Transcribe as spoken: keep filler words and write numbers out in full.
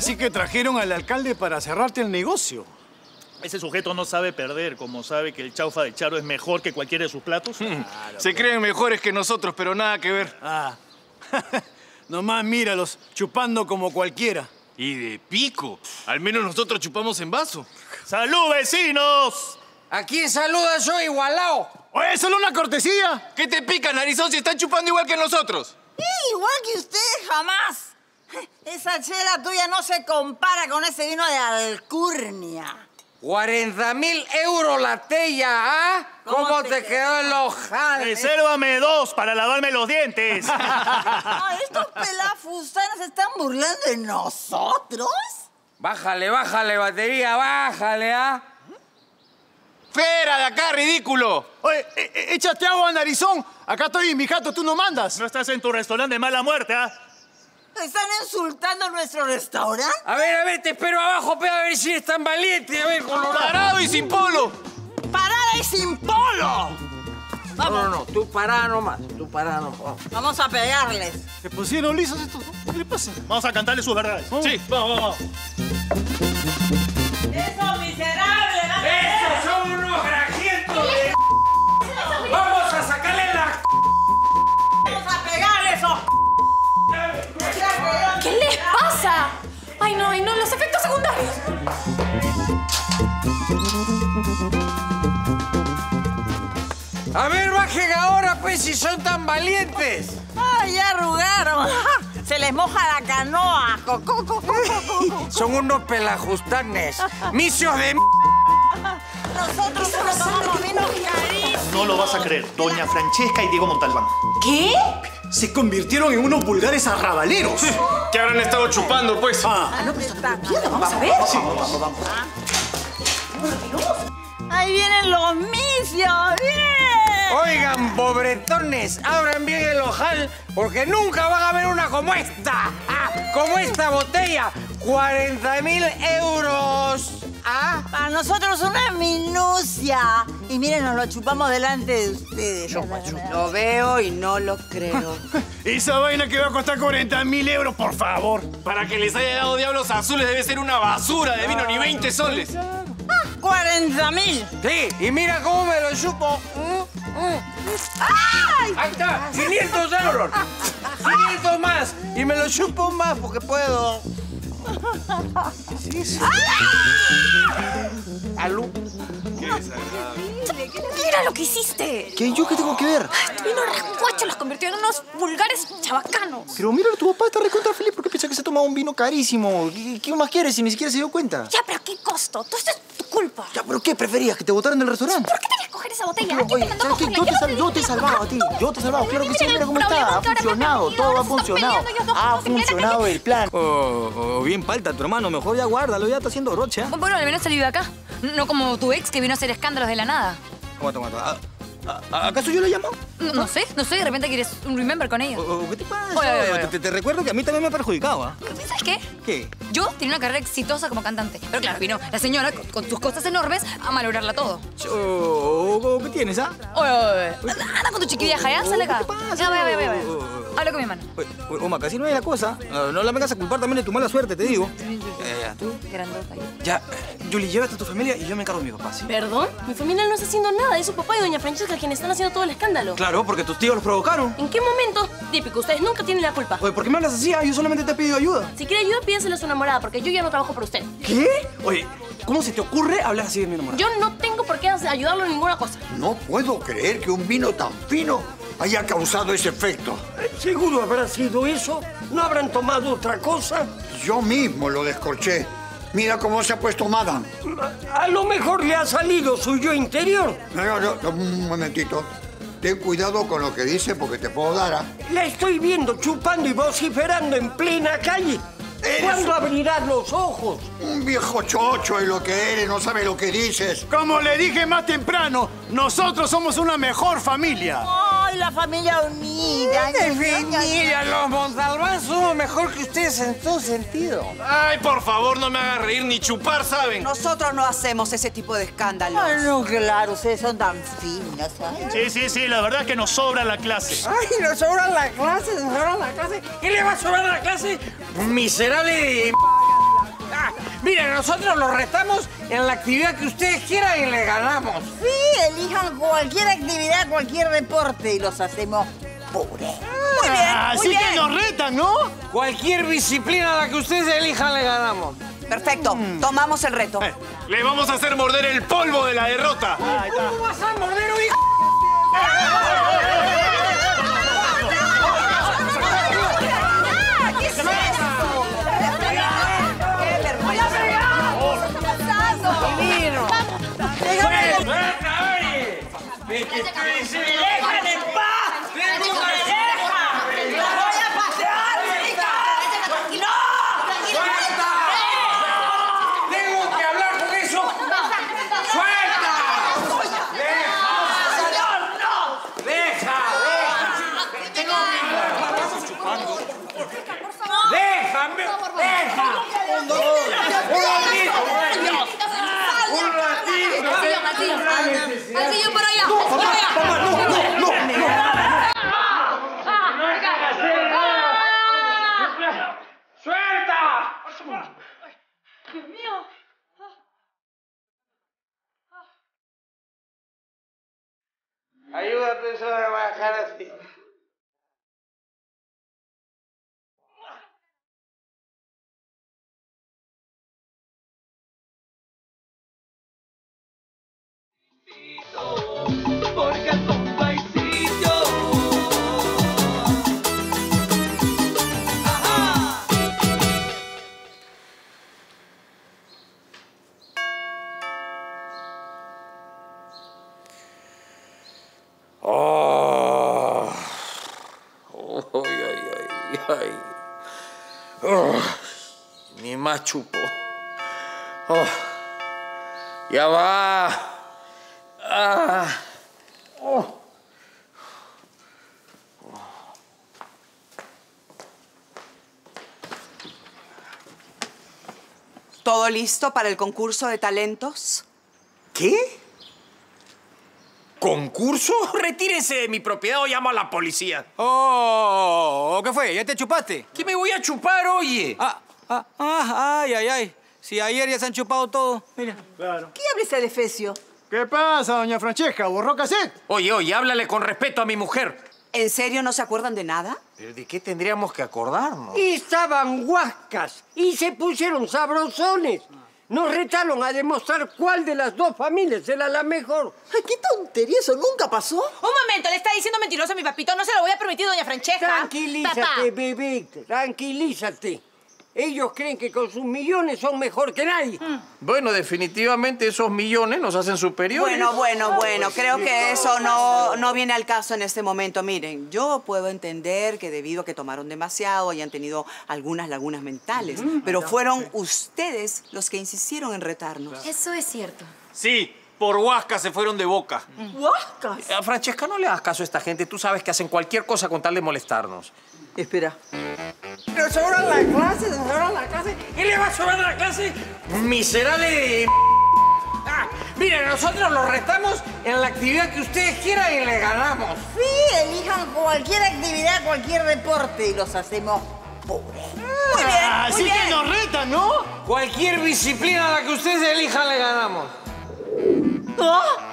Así que trajeron al alcalde para cerrarte el negocio. Ese sujeto no sabe perder, como sabe que el chaufa de Charo es mejor que cualquiera de sus platos. Claro, Se claro. creen mejores que nosotros, pero nada que ver. Ah. Nomás míralos, chupando como cualquiera. Y de pico. Al menos nosotros chupamos en vaso. ¡Salud, vecinos! Aquí saluda yo, igualao. Oye, solo una cortesía. ¿Qué te pica, narizón, si están chupando igual que nosotros? Sí, igual que ustedes jamás. Esa chela tuya no se compara con ese vino de Alcurnia. cuarenta mil euros la tella, ¿ah? ¿eh? ¿Cómo, ¿Cómo te, te quedó el ojal? Resérvame dos para lavarme los dientes. Ay, estos pelafustanos se están burlando de nosotros. Bájale, bájale, batería, bájale, ¿ah? ¿eh? ¡Fuera de acá, ridículo! Oye, e échate agua, narizón. Acá estoy, mi jato, tú no mandas. No estás en tu restaurante de mala muerte, ¿ah? ¿eh? Están insultando nuestro restaurante. A ver, a ver, te espero abajo, pero a ver si eres tan valiente. A ver, colorado. Parado y sin polo. Parada y sin polo. Vamos. No, no, no, tú pará nomás, tú pará nomás. Vamos a pegarles. ¿Se pusieron lisos estos? ¿Qué le pasa? Vamos a cantarles sus verdades. ¿Vamos? Sí, vamos, vamos. ¡Esos miserables! ¡Esos son unos grajientos de... ¡Vamos a sacarle la... ¡Vamos a pegarle esos... ¿Qué les pasa? Ay, no, ay, no, los efectos secundarios. A ver, bajen ahora, pues, si son tan valientes. Ay, ya arrugaron. Se les moja la canoa. Son unos pelajustanes. Misios de m***. Nosotros somos unos vinos carísimos. No lo vas a creer, doña Francesca y Diego Montalbán. ¿Qué? Se convirtieron en unos vulgares arrabaleros. Que habrán estado chupando, pues. Ah, ah no, pero está bien, vamos a ver. Vamos, vamos, vamos. vamos. Ahí vienen los misios, bien. Oigan, pobretones, abran bien el ojal, porque nunca van a ver una como esta. Ah, como esta botella, cuarenta mil euros. ¿Ah? Para nosotros una minucia. Y miren, nos lo chupamos delante de ustedes. Yo lo veo y no lo creo. Esa vaina que va a costar cuarenta mil euros, por favor. Para que les haya dado diablos azules debe ser una basura de vino, ni veinte soles. Ah, cuarenta mil. Sí, y mira cómo me lo chupo. ¡Ay! Ahí está, quinientos euros. quinientos más. Y me lo chupo más porque puedo. ¿Qué es eso? ¡Alú! ¡Qué desagradable! ¡Mira lo que hiciste! ¿Qué? ¿Yo qué tengo que ver? Tu vino rascuacho los convirtió en unos vulgares chabacanos. Pero mira, tu papá está recontra feliz porque piensa que se ha tomado un vino carísimo. ¿Qué, qué más quieres si ni siquiera se dio cuenta? Ya, pero ¿a qué costo? Todo esto es tu culpa. Ya, pero ¿qué? ¿Preferías que te botaran del restaurante? ¿Por qué tenías que coger esa botella? Pero, oye, ¿sabes qué? Yo, yo, yo te he salvado a ti. Yo te he salvado. Claro que sí, mira cómo está. Ha funcionado. Todo ha funcionado. Ha funcionado el plan. O bien palta tu hermano. Mejor ya guárdalo. Ya está haciendo rocha. Bueno, al menos salí de acá. No como tu ex que vino a hacer escándalos de la nada. Aguanta, aguanta. ¿Acaso yo la he llamado? No, no sé, no sé. De repente quieres un remember con ella. O, o, ¿Qué te pasa? Oye, oye, oye. Te, te recuerdo que a mí también me perjudicaba. ¿Sabes qué? ¿Qué? Yo tenía una carrera exitosa como cantante. Pero claro, vino la señora con, con tus cosas enormes a malograrla todo. Yo, ¿Qué tienes, ah? Oye, oye, oye. Anda con tu chiquilla, Jaya, sale acá. ¿Qué te pasa? Ya, ve, ve, ve. Habla con mi hermano. Oma, casi no es la cosa. No, no la vengas a culpar también de tu mala suerte, te digo. Ya, tú. Grandota. Ya, Yuli, llévate a tu familia y yo me encargo de mi papá, ¿sí? ¿Perdón? Mi familia no está haciendo nada. Es su papá y doña Francesca quienes están haciendo todo el escándalo. Claro, porque tus tíos los provocaron. ¿En qué momento? Típico, ustedes nunca tienen la culpa. Oye, ¿por qué me hablas así? Ah, yo solamente te he pedido ayuda. Si quiere ayuda, pídesela a su enamorada, porque yo ya no trabajo por usted. ¿Qué? Oye, ¿cómo se te ocurre hablar así de mi enamorada? Yo no tengo por qué ayudarlo en ninguna cosa. No puedo creer que un vino tan fino haya causado ese efecto. Seguro habrá sido eso. ¿No habrán tomado otra cosa? Yo mismo lo descorché. Mira cómo se ha puesto Madame. A lo mejor le ha salido suyo interior. No, no, no, un momentito. Ten cuidado con lo que dice porque te puedo dar a... La estoy viendo chupando y vociferando en plena calle. ¿Cuándo abrirás los ojos? Un viejo chocho es lo que eres, no sabe lo que dices. Como le dije más temprano, nosotros somos una mejor familia. ¡Ay, la familia unida! ¡Definida! Los Montalbán somos mejor que ustedes en todo sentido. Ay, por favor, no me hagan reír ni chupar, ¿saben? Nosotros no hacemos ese tipo de escándalos. Ay, no, claro, ustedes son tan finas, ¿saben? Sí, sí, sí, la verdad es que nos sobra la clase. Ay, nos sobra la clase, nos sobra la clase. ¿Qué le va a sobrar a la clase? Miserable de... nosotros los retamos en la actividad que ustedes quieran y les ganamos. Sí, elijan cualquier actividad, cualquier deporte y los hacemos puré. Muy bien, ah, muy así bien. Que nos retan, ¿no? Cualquier disciplina a la que ustedes elijan le ganamos. Perfecto, mm. tomamos el reto. Eh, le vamos a hacer morder el polvo de la derrota. Ah, ahí está. ¿Cómo vas a morder, hijo? ¿Qué es esto? ¡Me que se me dejan en paz! ¡Tengo una oreja! ¡Los voy a pasear, chicas! ¡Tranquilo! ¡Suelta! ¡Tengo que hablar con eso! ¡Suelta! ¡Deja! ¡Señor, no! ¡Deja! ¡Deja! ¡Tengo que hablar con eso! ¡Déjame! ¡Deja! ¡Un ratito! ¡Un ratito! ¡Al señor por allá! ¡Dios mío! Ayúdate solo a bajar así. Chupo. Oh, ya va. Ah. Oh. Oh. ¿Todo listo para el concurso de talentos? ¿Qué? ¿Concurso? Retírese de mi propiedad o llamo a la policía. Oh, ¿qué fue? ¿Ya te chupaste? ¿Qué me voy a chupar, oye? Ah. Ah, ah, ay, ay, ay. Si ayer ya se han chupado todo. Mira. Claro. ¿Qué habla ese defecio? ¿Qué pasa, doña Francesca? ¿Borró cassette? Oye, oye, háblale con respeto a mi mujer. ¿En serio no se acuerdan de nada? ¿Pero de qué tendríamos que acordarnos? Y estaban guascas y se pusieron sabrosones. Nos retaron a demostrar cuál de las dos familias era la mejor. Ay, qué tontería, eso nunca pasó. Un momento, le está diciendo mentiroso a mi papito. No se lo voy a permitir, doña Francesca. Tranquilízate, papá. Bebé, tranquilízate. Ellos creen que con sus millones son mejor que nadie. Mm. Bueno, definitivamente esos millones nos hacen superiores. Bueno, bueno, bueno. Ay, creo sí, que no, eso no, no viene al caso en este momento. Miren, yo puedo entender que debido a que tomaron demasiado hayan tenido algunas lagunas mentales. Mm-hmm. Pero fueron ustedes los que insistieron en retarnos. Eso es cierto. Sí. Por huascas se fueron de boca. ¿Huascas? A Francesca, no le hagas caso a esta gente. Tú sabes que hacen cualquier cosa con tal de molestarnos. Espera. Nos sobran la clase, nos sobran la clase. ¿Y le va a sobrar la clase? ¡Miserable de ah, miren, nosotros los retamos en la actividad que ustedes quieran y les ganamos. Sí, elijan cualquier actividad, cualquier deporte y los hacemos puré. Muy bien, ah, muy así bien. Que nos retan, ¿no? Cualquier disciplina a la que ustedes elijan le ganamos. ¡Ah!